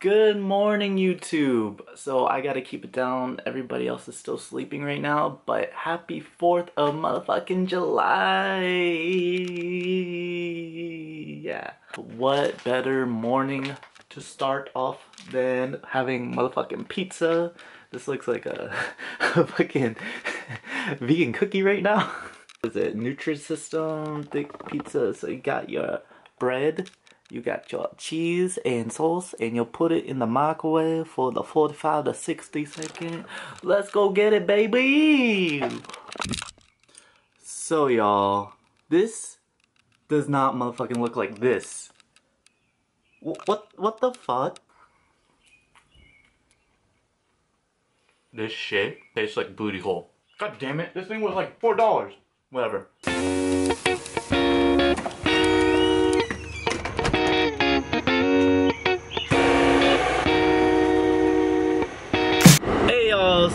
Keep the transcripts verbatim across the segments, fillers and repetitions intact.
Good morning, YouTube. So I gotta keep it down. Everybody else is still sleeping right now, but happy fourth of motherfucking July. Yeah. What better morning to start off than having motherfucking pizza? This looks like a, a fucking vegan cookie right now. Is it Nutrisystem thick pizza? So you got your bread, you got your cheese and sauce, and you'll put it in the microwave for the forty-five to sixty seconds. Let's go get it, baby! So y'all, this does not motherfucking look like this. What, what, what the fuck? This shit tastes like booty hole. God damn it, this thing was like four dollars. Whatever.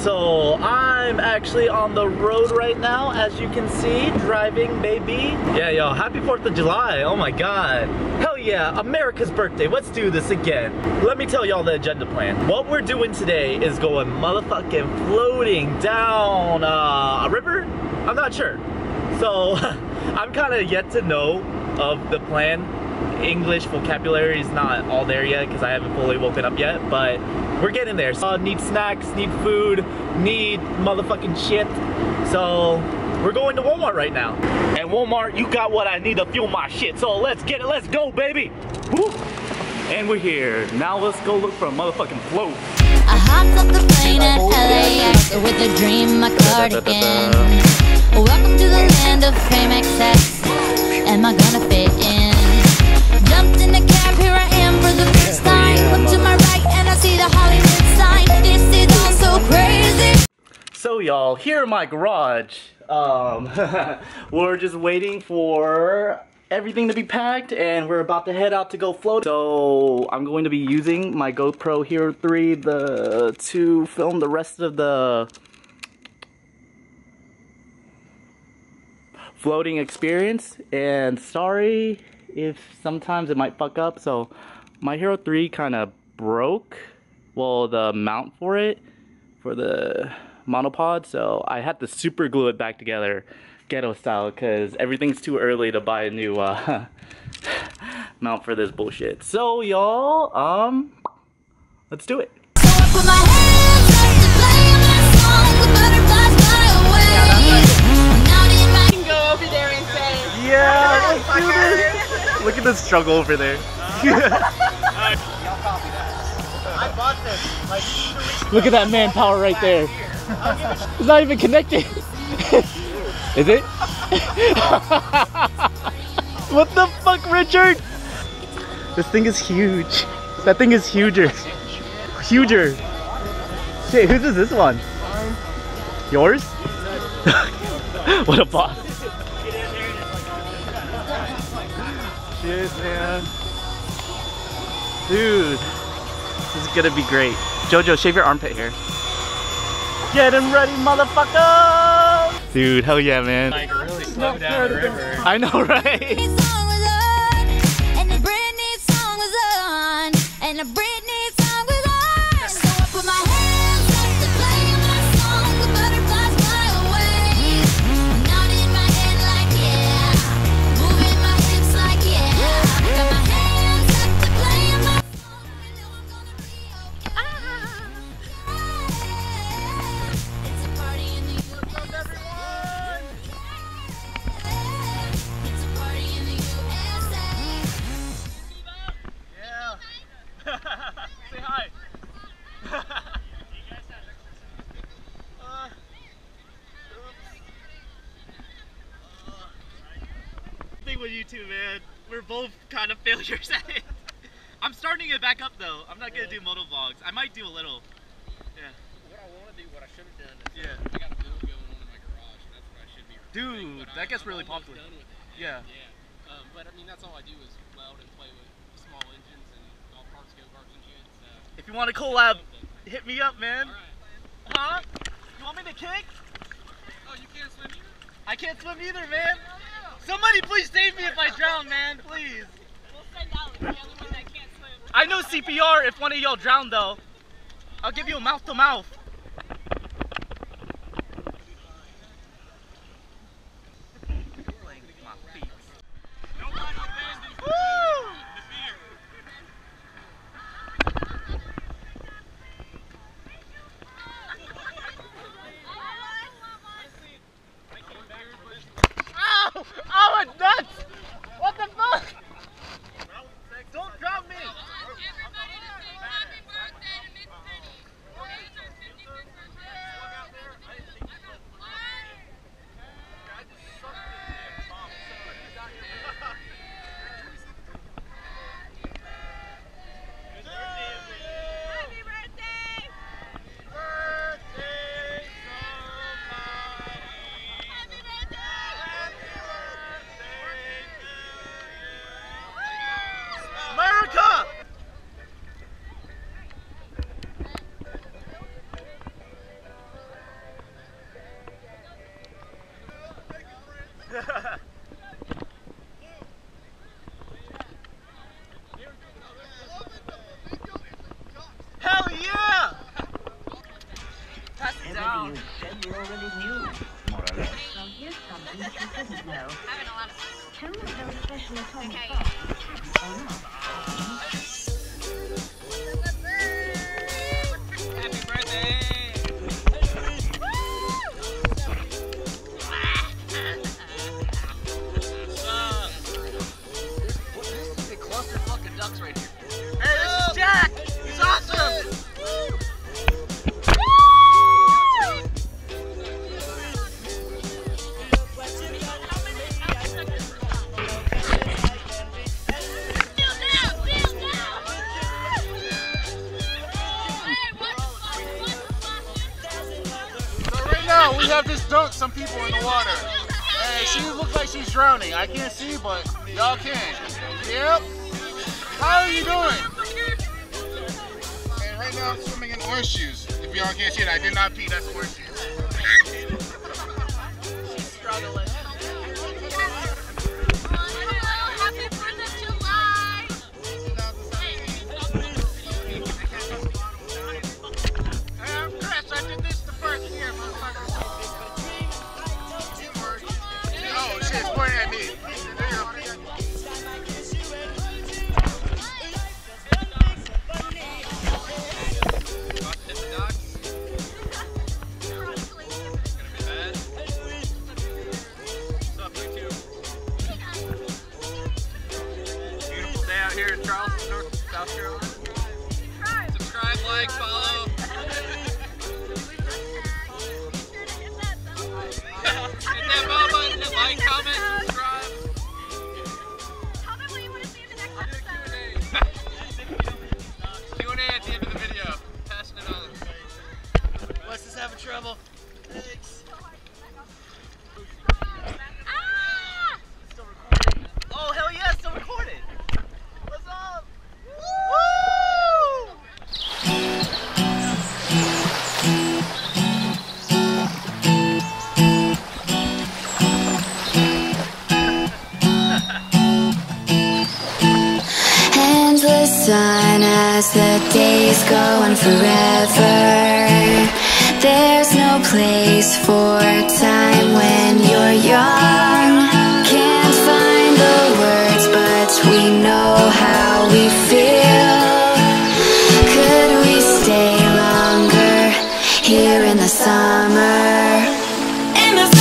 So I'm actually on the road right now, as you can see, driving, baby. Yeah, y'all, happy fourth of July, oh my god. Hell yeah, America's birthday, let's do this again. Let me tell y'all the agenda plan. What we're doing today is going motherfucking floating down uh, a river? I'm not sure. So, I'm kinda yet to know of the plan. English vocabulary is not all there yet because I haven't fully woken up yet, but we're getting there. So, uh, need snacks, need food, need motherfucking shit. So we're going to Walmart right now. At Walmart, you got what I need to fuel my shit. So let's get it, let's go, baby. Woo. And we're here. Now let's go look for a motherfucking float. I hopped off the plane at L A X with a dream, my cardigan. Welcome to the land of fame excess. Am I gonna fit in? Jumped in the cab, here I am for the first time. Look to my right and I see the Hollywood sign. This is all so crazy. So y'all, here in my garage, um, we're just waiting for everything to be packed and we're about to head out to go float. So I'm going to be using my GoPro Hero three the, to film the rest of the floating experience, and sorry if sometimes it might fuck up. So my Hero three kind of broke, well, the mount for it, for the monopod, so I had to super glue it back together ghetto style because everything's too early to buy a new uh, mount for this bullshit. So y'all, um, let's do it. So I put my hands up to play my song, the butterflies fly away. Now you can go over there and say, yeah, let's do this. Look at the struggle over there. Uh, Y'all copy that. I bought this. Like, look at that manpower right there. It's not even connected. Is it? What the fuck, Richard? This thing is huge. That thing is huger. Huger. Shit, whose is this one? Yours? What a boss. Dude, man. Dude, this is gonna be great. Jojo, shave your armpit hair. Get him ready, motherfucker! Dude, hell yeah, man. Like, really slow down the river. I know, right? YouTube, man, we're both kind of failures at it. I'm starting it back up though. I'm not gonna do moto vlogs. I might do a little. Yeah. What I want to do, what I should have done is yeah. I got a build going on in my garage. That's what I should be. Dude, but that I, gets I'm really popular. Done with it. Yeah. Yeah. Um, but I mean, that's all I do is weld and play with small engines and all parts go karts and shit. So. If you want to collab, hit me up, man. All right. Huh? You want me to kick? Oh, you can't swim either? I can't swim either, man. Somebody please save me if I drown, man, please. We'll send out the other one that can't swim. I know C P R if one of y'all drown, though. I'll give you a mouth-to-mouth. Some people in the water. Hey, she looks like she's drowning. I can't see, but y'all can. Yep. How are you doing? And right now I'm swimming in orange shoes. If y'all can't see it, I did not pee. That's orange shoes. She's struggling. The days go on forever. There's no place for time when you're young. Can't find the words, but we know how we feel. Could we stay longer here in the summer? In the summer.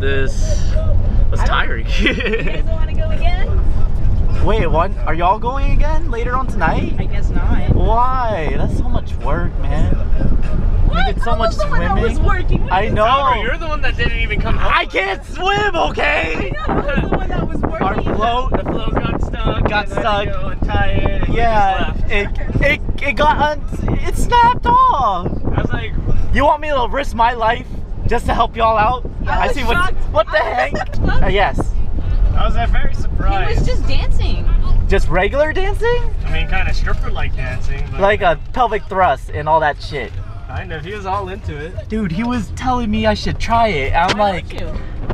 about this was tiring. You guys don't want to go again? Wait, what? Are y'all going again later on tonight? I guess not. Why? That's so much work, man. What? You did so I much swimming. I was working. I know. Summer, you're the one that didn't even come home. I can't swim, okay? I know. I was the one that was working. Our float, the float got stuck. Got stuck. Go it yeah. It it it got un it snapped off. I was like, you want me to risk my life just to help y'all out? I, I see shocked. what what the heck? Uh, yes. I was uh, very surprised. He was just dancing. Just regular dancing? I mean, kind of stripper-like dancing. But like a pelvic thrust and all that shit. Kind of. He was all into it. Dude, he was telling me I should try it. I'm Why like,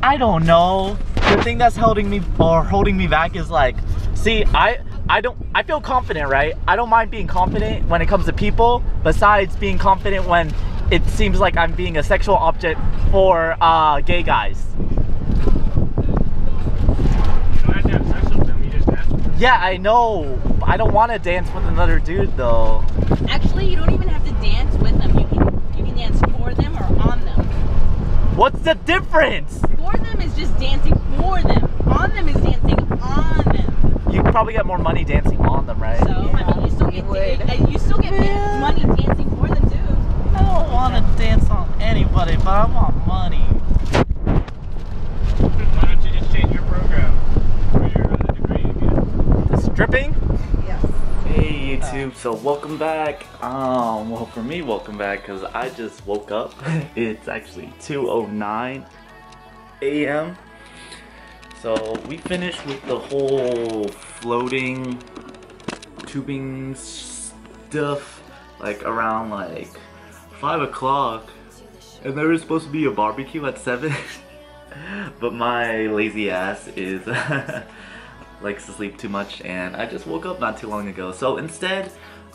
I don't know. The thing that's holding me or holding me back is like, see, I I don't I feel confident, right? I don't mind being confident when it comes to people. Besides being confident when it seems like I'm being a sexual object for uh, gay guys. Yeah, I know. I don't want to dance with another dude, though. Actually, you don't even have to dance with them. You can, you can dance for them or on them. What's the difference? For them is just dancing for them. On them is dancing on them. You probably get more money dancing on them, right? So, yeah, I mean, you still get, to, you still get yeah. money dancing for them, too. I don't want to dance on anybody, but I want money. Why don't you just change your program? Stripping? Yes. Hey YouTube, so welcome back. Um, well for me, welcome back because I just woke up. It's actually two oh nine A M So we finished with the whole floating tubing stuff like around like five o'clock. And there was supposed to be a barbecue at seven. But my lazy ass is... likes to sleep too much, and I just woke up not too long ago. So instead,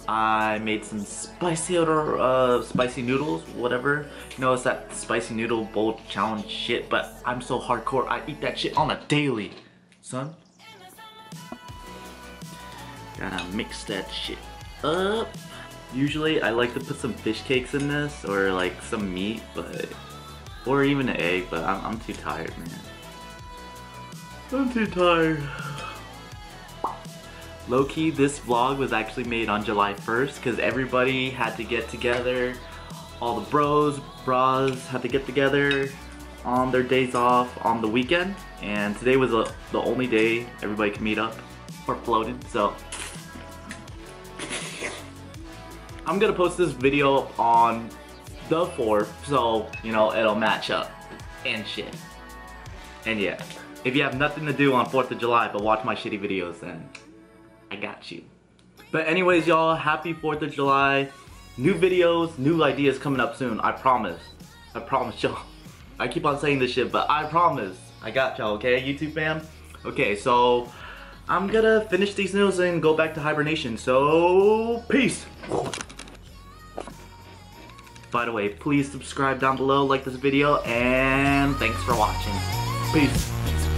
I made some spicy or uh, spicy noodles, whatever. You know, it's that spicy noodle bowl challenge shit, but I'm so hardcore, I eat that shit on a daily, son. Gotta mix that shit up. Usually, I like to put some fish cakes in this, or like some meat, but or even an egg, but I'm, I'm too tired, man. I'm too tired. Low-key, this vlog was actually made on July first because everybody had to get together. All the bros, bras had to get together on their days off on the weekend. And today was a, the only day everybody could meet up or floated. So I'm gonna post this video on the fourth, so you know it'll match up and shit. And yeah, if you have nothing to do on fourth of July but watch my shitty videos, then I got you. But anyways, y'all, happy fourth of July. New videos, new ideas coming up soon. I promise. I promise y'all. I keep on saying this shit, but I promise. I got y'all, okay, YouTube fam? Okay, so I'm gonna finish these noodles and go back to hibernation. So, peace. By the way, please subscribe down below, like this video, and thanks for watching. Peace.